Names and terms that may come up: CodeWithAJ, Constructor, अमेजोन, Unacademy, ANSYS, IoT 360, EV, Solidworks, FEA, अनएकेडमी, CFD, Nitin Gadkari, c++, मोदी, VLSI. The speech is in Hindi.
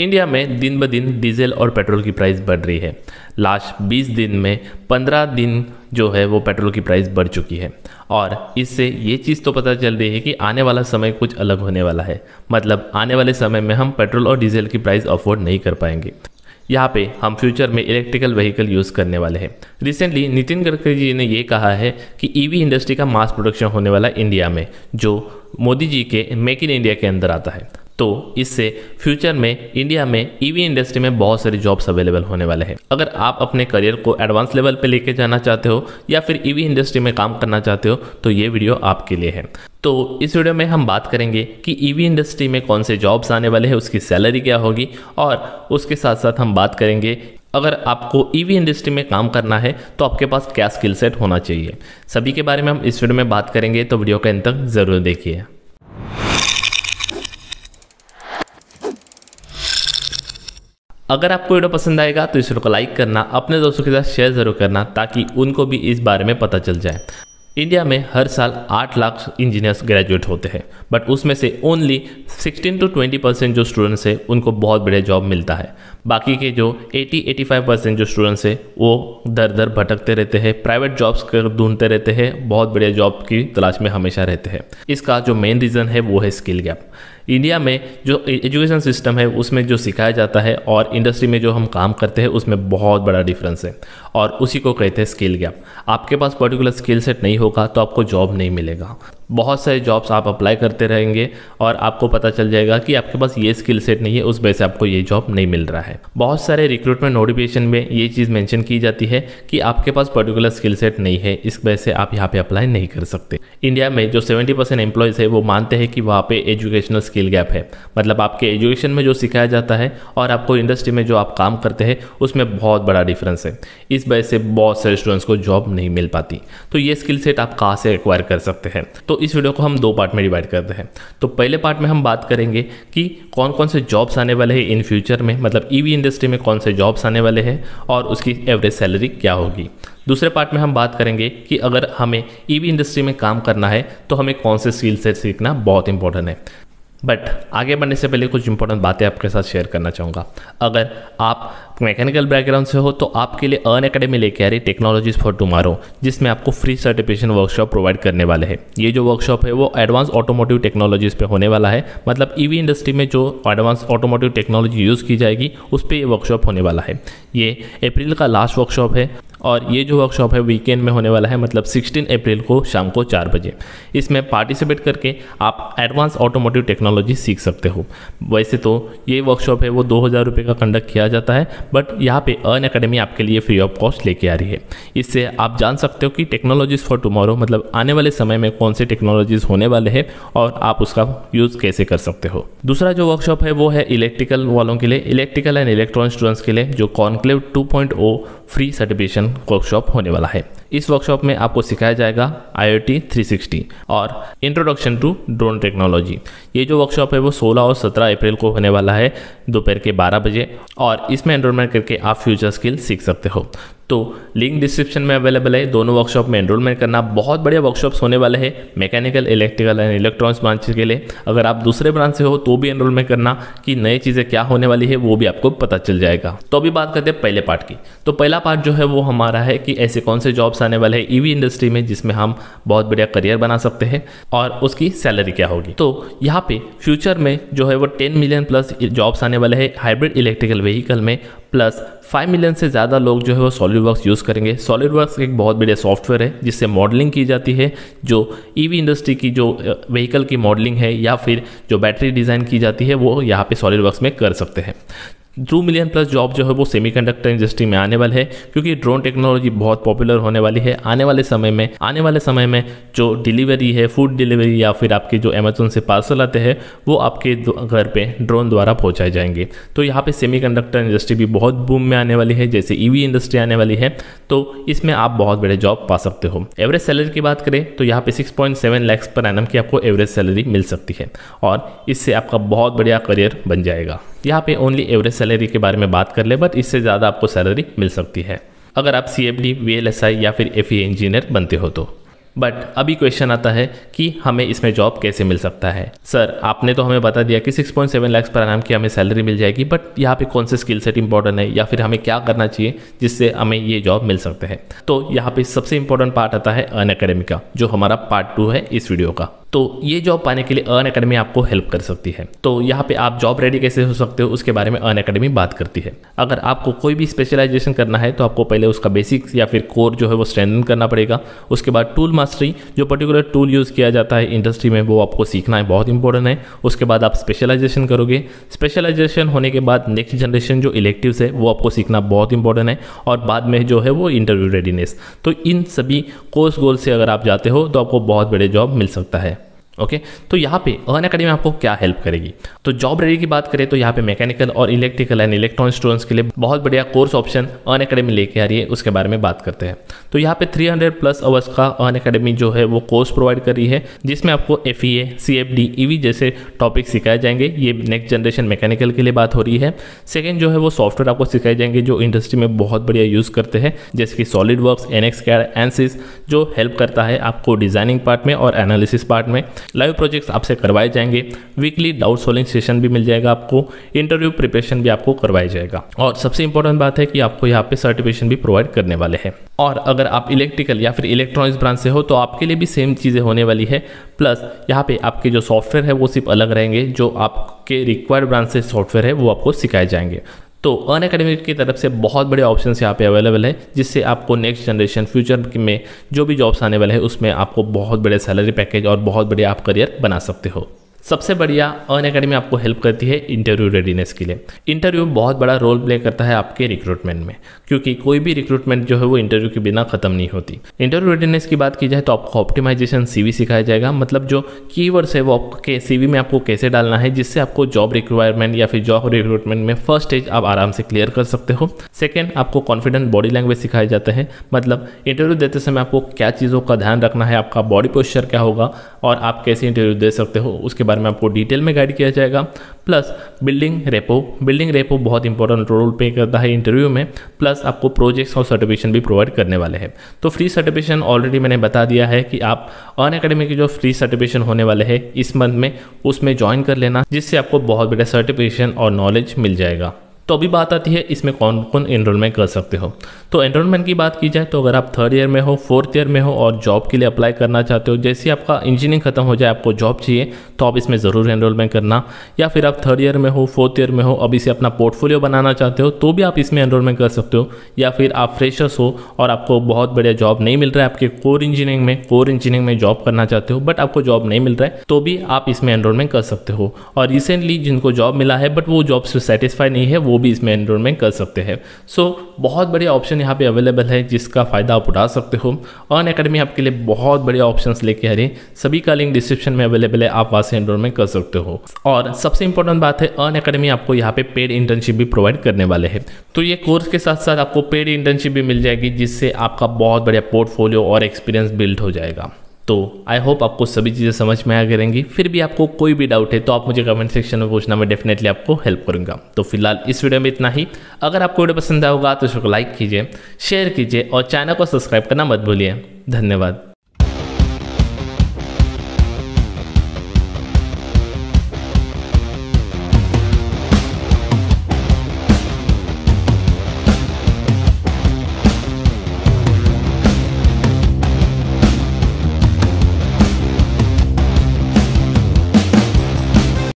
इंडिया में दिन ब दिन डीजल और पेट्रोल की प्राइस बढ़ रही है। लास्ट 20 दिन में 15 दिन जो है वो पेट्रोल की प्राइस बढ़ चुकी है और इससे ये चीज़ तो पता चल रही है कि आने वाला समय कुछ अलग होने वाला है। मतलब आने वाले समय में हम पेट्रोल और डीजल की प्राइस अफोर्ड नहीं कर पाएंगे। यहाँ पे हम फ्यूचर में इलेक्ट्रिकल व्हीकल यूज़ करने वाले हैं। रिसेंटली नितिन गडकरी जी ने ये कहा है कि ईवी इंडस्ट्री का मास प्रोडक्शन होने वाला इंडिया में, जो मोदी जी के मेक इन इंडिया के अंदर आता है। तो इससे फ्यूचर में इंडिया में ईवी इंडस्ट्री में बहुत सारी जॉब्स अवेलेबल होने वाले हैं। अगर आप अपने करियर को एडवांस लेवल पे लेके जाना चाहते हो या फिर ईवी इंडस्ट्री में काम करना चाहते हो तो ये वीडियो आपके लिए है। तो इस वीडियो में हम बात करेंगे कि ईवी इंडस्ट्री में कौन से जॉब्स आने वाले हैं, उसकी सैलरी क्या होगी, और उसके साथ साथ हम बात करेंगे अगर आपको ईवी इंडस्ट्री में काम करना है तो आपके पास क्या स्किल सेट होना चाहिए। सभी के बारे में हम इस वीडियो में बात करेंगे, तो वीडियो के अंत तक ज़रूर देखिए। अगर आपको वीडियो पसंद आएगा तो इस वीडियो को लाइक करना, अपने दोस्तों के साथ शेयर ज़रूर करना ताकि उनको भी इस बारे में पता चल जाए। इंडिया में हर साल 8 लाख इंजीनियर्स ग्रेजुएट होते हैं, बट उसमें से ओनली 16 to 20% जो स्टूडेंट्स हैं उनको बहुत बढ़िया जॉब मिलता है। बाकी के जो 80-85% जो स्टूडेंट्स हैं वो दर दर भटकते रहते हैं, प्राइवेट जॉब्स ढूंढते रहते हैं, बहुत बढ़िया जॉब की तलाश में हमेशा रहते हैं। इसका जो मेन रीज़न है वो है स्किल गैप। इंडिया में जो एजुकेशन सिस्टम है उसमें जो सिखाया जाता है और इंडस्ट्री में जो हम काम करते हैं उसमें बहुत बड़ा डिफरेंस है और उसी को कहते हैं स्किल गैप। आपके पास पर्टिकुलर स्किल सेट नहीं होगा तो आपको जॉब नहीं मिलेगा। बहुत सारे जॉब्स आप अप्लाई करते रहेंगे और आपको पता चल जाएगा कि आपके पास ये स्किल सेट नहीं है, उस वजह से आपको ये जॉब नहीं मिल रहा है। बहुत सारे रिक्रूटमेंट नोटिफिकेशन में ये चीज़ मेंशन की जाती है कि आपके पास पर्टिकुलर स्किल सेट नहीं है, इस वजह से आप यहाँ पे अप्लाई नहीं कर सकते। इंडिया में जो 70% एम्प्लॉयज़ है वो मानते हैं कि वहाँ पे एजुकेशनल स्किल गैप है। मतलब आपके एजुकेशन में जो सिखाया जाता है और आपको इंडस्ट्री में जो आप काम करते हैं उसमें बहुत बड़ा डिफरेंस है। इस वजह से बहुत सारे स्टूडेंट्स को जॉब नहीं मिल पाती। तो ये स्किल सेट आप कहाँ से एक्वायर कर सकते हैं? तो इस वीडियो को हम दो पार्ट में डिवाइड करते हैं। तो पहले पार्ट में हम बात करेंगे कि कौन कौन से जॉब्स आने वाले हैं इन फ्यूचर में, मतलब ईवी इंडस्ट्री में कौन से जॉब्स आने वाले हैं और उसकी एवरेज सैलरी क्या होगी। दूसरे पार्ट में हम बात करेंगे कि अगर हमें ईवी इंडस्ट्री में काम करना है तो हमें कौन से स्किल सेट सीखना बहुत इंपॉर्टेंट है। बट आगे बढ़ने से पहले कुछ इंपॉर्टेंट बातें आपके साथ शेयर करना चाहूँगा। अगर आप मैकेनिकल बैकग्राउंड से हो तो आपके लिए अनएकेडमी लेके आ रही टेक्नोलॉजीज़ फॉर टुमारो, जिसमें आपको फ्री सर्टिफिकेशन वर्कशॉप प्रोवाइड करने वाले हैं। ये जो वर्कशॉप है वो एडवांस ऑटोमोटिव टेक्नोलॉजीज़ पे होने वाला है। मतलब ईवी इंडस्ट्री में जो एडवांस ऑटोमोटिव टेक्नोलॉजी यूज़ की जाएगी उस पर ये वर्कशॉप होने वाला है। ये अप्रैल का लास्ट वर्कशॉप है और ये जो वर्कशॉप है वीकेंड में होने वाला है, मतलब 16 अप्रैल को शाम को 4 बजे। इसमें पार्टिसिपेट करके आप एडवांस ऑटोमोटिव टेक्नोलॉजी सीख सकते हो। वैसे तो ये वर्कशॉप है वो 2000 रुपये का कंडक्ट किया जाता है, बट यहाँ पे अनएकेडमी आपके लिए फ्री ऑफ कॉस्ट लेके आ रही है। इससे आप जान सकते हो कि टेक्नोलॉजीज़ फॉर टुमारो मतलब आने वाले समय में कौन से टेक्नोलॉजीज़ होने वाले हैं और आप उसका यूज़ कैसे कर सकते हो। दूसरा जो वर्कशॉप है वो है इलेक्ट्रिकल वालों के लिए, इलेक्ट्रिकल एंड इलेक्ट्रॉनिक स्टूडेंट्स के लिए, जो कॉन्क्लेव 2.0 फ्री सर्टिफिकेशन वर्कशॉप होने वाला है। इस वर्कशॉप में आपको सिखाया जाएगा IoT 360 और इंट्रोडक्शन टू ड्रोन टेक्नोलॉजी। ये जो वर्कशॉप है वो 16 और 17 अप्रैल को होने वाला है दोपहर के 12 बजे और इसमें एनरोलमेंट करके आप फ्यूचर स्किल सीख सकते हो। तो लिंक डिस्क्रिप्शन में अवेलेबल है। दोनों वर्कशॉप में एनरोलमेंट करना। बहुत बढ़िया वर्कशॉप्स होने वाले हैं mechanical, electrical and electronics branch के लिए। अगर आप दूसरे ब्रांच से हो तो भी एनरोलमेंट करना कि नई चीज़ें क्या होने वाली है वो भी आपको पता चल जाएगा। तो अभी बात करते हैं पहले पार्ट की। तो पहला पार्ट जो है वो हमारा है कि ऐसे कौन से जॉब्स आने वाले हैं ईवी इंडस्ट्री में जिसमें हम बहुत बढ़िया करियर बना सकते हैं और उसकी सैलरी क्या होगी। तो यहाँ पर फ्यूचर में जो है वो 10 मिलियन प्लस जॉब्स आने वाले हैं हाइब्रिड इलेक्ट्रिकल व्हीकल में, प्लस 5 मिलियन से ज़्यादा लोग जो है वो सॉलिडवर्क्स यूज़ करेंगे। सॉलिडवर्क्स एक बहुत बढ़िया सॉफ्टवेयर है जिससे मॉडलिंग की जाती है। जो ईवी इंडस्ट्री की जो व्हीकल की मॉडलिंग है या फिर जो बैटरी डिज़ाइन की जाती है वो यहाँ पे सॉलिडवर्क्स में कर सकते हैं। 2 मिलियन प्लस जॉब जो है वो सेमीकंडक्टर इंडस्ट्री में आने वाले हैं, क्योंकि ड्रोन टेक्नोलॉजी बहुत पॉपुलर होने वाली है आने वाले समय में। जो डिलीवरी है, फूड डिलीवरी या फिर आपके जो अमेजोन से पार्सल आते हैं वो आपके घर पे ड्रोन द्वारा पहुंचाए जाएंगे। तो यहाँ पे सेमीकंडक्टर इंडस्ट्री भी बहुत बूम में आने वाली है, जैसे ईवी इंडस्ट्री आने वाली है। तो इसमें आप बहुत बड़े जॉब पा सकते हो। एवरेज सैलरी की बात करें तो यहाँ पे 6.7 लाख पर एनम की आपको एवरेज सैलरी मिल सकती है और इससे आपका बहुत बढ़िया करियर बन जाएगा। यहाँ पे ओनली एवरेज सैलरी के बारे में बात कर ले, बट इससे ज़्यादा आपको सैलरी मिल सकती है अगर आप CFD, VLSI या फिर FEA इंजीनियर बनते हो तो। बट अभी क्वेश्चन आता है कि हमें इसमें जॉब कैसे मिल सकता है। सर आपने तो हमें बता दिया कि 6.7 लाख पर आराम की हमें सैलरी मिल जाएगी, बट यहाँ पे कौन से स्किल सेट इंपॉर्टेंट है या फिर हमें क्या करना चाहिए जिससे हमें ये जॉब मिल सकते हैं। तो यहाँ पे सबसे इंपॉर्टेंट पार्ट आता है अनअकैडमी का, जो हमारा पार्ट 2 है इस वीडियो का। तो ये जॉब पाने के लिए अनअकैडमी आपको हेल्प कर सकती है। तो यहाँ पे आप जॉब रेडी कैसे हो सकते हो उसके बारे में अनअकैडमी बात करती है। अगर आपको कोई भी स्पेशलाइजेशन करना है तो आपको पहले उसका बेसिक्स या फिर कोर जो है वो स्ट्रेंथन करना पड़ेगा। उसके बाद टूल मास्टरी, जो पर्टिकुलर टूल यूज़ किया जाता है इंडस्ट्री में वो आपको सीखना है, बहुत इंपॉर्टेंट है। उसके बाद आप स्पेशलाइजेशन करोगे, स्पेशलाइजेशन होने के बाद नेक्स्ट जनरेशन जो इलेक्टिव्स है वो आपको सीखना बहुत इंपॉर्टेंट है, और बाद में जो है वो इंटरव्यू रेडीनेस। तो इन सभी कोर्स गोल से अगर आप जाते हो तो आपको बहुत बड़े जॉब मिल सकता है। ओके तो यहाँ पे अनअकैडमी आपको क्या हेल्प करेगी। तो जॉब रेडी की बात करें तो यहाँ पे मैकेनिकल और इलेक्ट्रिकल एंड इलेक्ट्रॉनिक स्टूडेंट्स के लिए बहुत बढ़िया कोर्स ऑप्शन अनअकैडमी लेके आ रही है, उसके बारे में बात करते हैं। तो यहाँ पे 300 प्लस आवर्स का अनअकैडमी जो है वो कोर्स प्रोवाइड कर रही है, जिसमें आपको FEA, CFD, EV जैसे टॉपिक सिखाए जाएंगे। ये नेक्स्ट जनरेशन मैकेनिकल के लिए बात हो रही है। सेकेंड जो है वो सॉफ्टवेयर आपको सिखाए जाएंगे जो इंडस्ट्री में बहुत बढ़िया यूज़ करते हैं, जैसे कि सॉलिडवर्क्स, ANSYS, जो हेल्प करता है आपको डिजाइनिंग पार्ट में और एनालिसिस पार्ट में। लाइव प्रोजेक्ट्स आपसे करवाए जाएंगे, वीकली डाउट सॉल्विंग सेशन भी मिल जाएगा आपको, इंटरव्यू प्रिपरेशन भी आपको करवाया जाएगा, और सबसे इंपॉर्टेंट बात है कि आपको यहाँ पे सर्टिफिकेशन भी प्रोवाइड करने वाले हैं। और अगर आप इलेक्ट्रिकल या फिर इलेक्ट्रॉनिक्स ब्रांच से हो तो आपके लिए भी सेम चीज़ें होने वाली है। प्लस यहाँ पे आपके जो सॉफ्टवेयर है वो सिर्फ अलग रहेंगे, जो आपके रिक्वायर्ड ब्रांच से सॉफ्टवेयर है वो आपको सिखाए जाएंगे। तो अनअकैडमी की तरफ से बहुत बड़े ऑप्शंस यहाँ पे अवेलेबल है, जिससे आपको नेक्स्ट जनरेशन फ्यूचर में जो भी जॉब्स आने वाले हैं उसमें आपको बहुत बड़े सैलरी पैकेज और बहुत बढ़िया आप करियर बना सकते हो। सबसे बढ़िया अनअकैडमी आपको हेल्प करती है इंटरव्यू रेडीनेस के लिए। इंटरव्यू बहुत बड़ा रोल प्ले करता है आपके रिक्रूटमेंट में, क्योंकि कोई भी रिक्रूटमेंट जो है वो इंटरव्यू के बिना खत्म नहीं होती। इंटरव्यू रेडीनेस की बात की जाए तो आपको ऑप्टिमाइजेशन CV सिखाया जाएगा, मतलब जो कीवर्ड्स है वो आपके CV में आपको कैसे डालना है जिससे आपको जॉब रिक्वायरमेंट या फिर जॉब रिक्रूटमेंट में फर्स्ट स्टेज आप आराम से क्लियर कर सकते हो। सेकेंड, आपको कॉन्फिडेंट बॉडी लैंग्वेज सिखाया जाता है, मतलब इंटरव्यू देते समय आपको क्या चीज़ों का ध्यान रखना है, आपका बॉडी पोस्चर क्या होगा और आप कैसे इंटरव्यू दे सकते हो उसके में आपको डिटेल में गाइड किया जाएगा। प्लस बिल्डिंग रेपो बहुत इंपॉर्टेंट रोल प्ले करता है इंटरव्यू में। प्लस आपको प्रोजेक्ट्स और सर्टिफिकेशन भी प्रोवाइड करने वाले हैं। तो फ्री सर्टिफिकेशन ऑलरेडी मैंने बता दिया है कि आप अनअकैडमी के जो फ्री सर्टिफिकेशन होने वाले हैं इस मंथ में उसमें ज्वाइन कर लेना, जिससे आपको बहुत बड़ा सर्टिफिकेशन और नॉलेज मिल जाएगा। तो अभी बात आती है इसमें कौन कौन एनरोलमेंट कर सकते हो। तो एनरोलमेंट की बात की जाए तो अगर आप थर्ड ईयर में हो, फोर्थ ईयर में हो और जॉब के लिए अप्लाई करना चाहते हो, जैसे आपका इंजीनियरिंग खत्म हो जाए आपको जॉब चाहिए तो आप इसमें ज़रूर एनरोलमेंट करना। या फिर आप थर्ड ईयर में हो, फोर्थ ईयर में हो, अभी से अपना पोर्टफोलियो बनाना चाहते हो तो भी आप इसमें एनरोलमेंट कर सकते हो। या फिर आप फ्रेशर्स हो और आपको बहुत बढ़िया जॉब नहीं मिल रहा है, आपके कोर इंजीनियरिंग में जॉब करना चाहते हो बट आपको जॉब नहीं मिल रहा है तो भी आप इसमें एनरोलमेंट कर सकते हो। और रिसेंटली जिनको जॉब मिला है बट वो जॉब से सेटिस्फाई नहीं है वो भी इसमें एनरोलमेंट कर सकते हैं। सो बहुत बढ़िया ऑप्शन यहाँ पे अवेलेबल है जिसका फ़ायदा आप उठा सकते हो। अनअकैडमी आपके लिए बहुत बढ़िया ऑप्शंस लेके आ रही है, सभी का लिंक डिस्क्रिप्शन में अवेलेबल है, आप वहाँ से एनरोलमेंट कर सकते हो। और सबसे इंपॉर्टेंट बात है अनअकैडमी आपको यहाँ पे पेड इंटर्नशिप भी प्रोवाइड करने वाले हैं। तो ये कोर्स के साथ साथ आपको पेड इंटर्नशिप भी मिल जाएगी, जिससे आपका बहुत बढ़िया पोर्टफोलियो और एक्सपीरियंस बिल्ड हो जाएगा। तो आई होप आपको सभी चीज़ें समझ में आ गई रहेंगी। फिर भी आपको कोई भी डाउट है तो आप मुझे कमेंट सेक्शन में पूछना, मैं डेफिनेटली आपको हेल्प करूंगा। तो फिलहाल इस वीडियो में इतना ही। अगर आपको वीडियो पसंद आया होगा तो इसको लाइक कीजिए, शेयर कीजिए और चैनल को सब्सक्राइब करना मत भूलिए। धन्यवाद।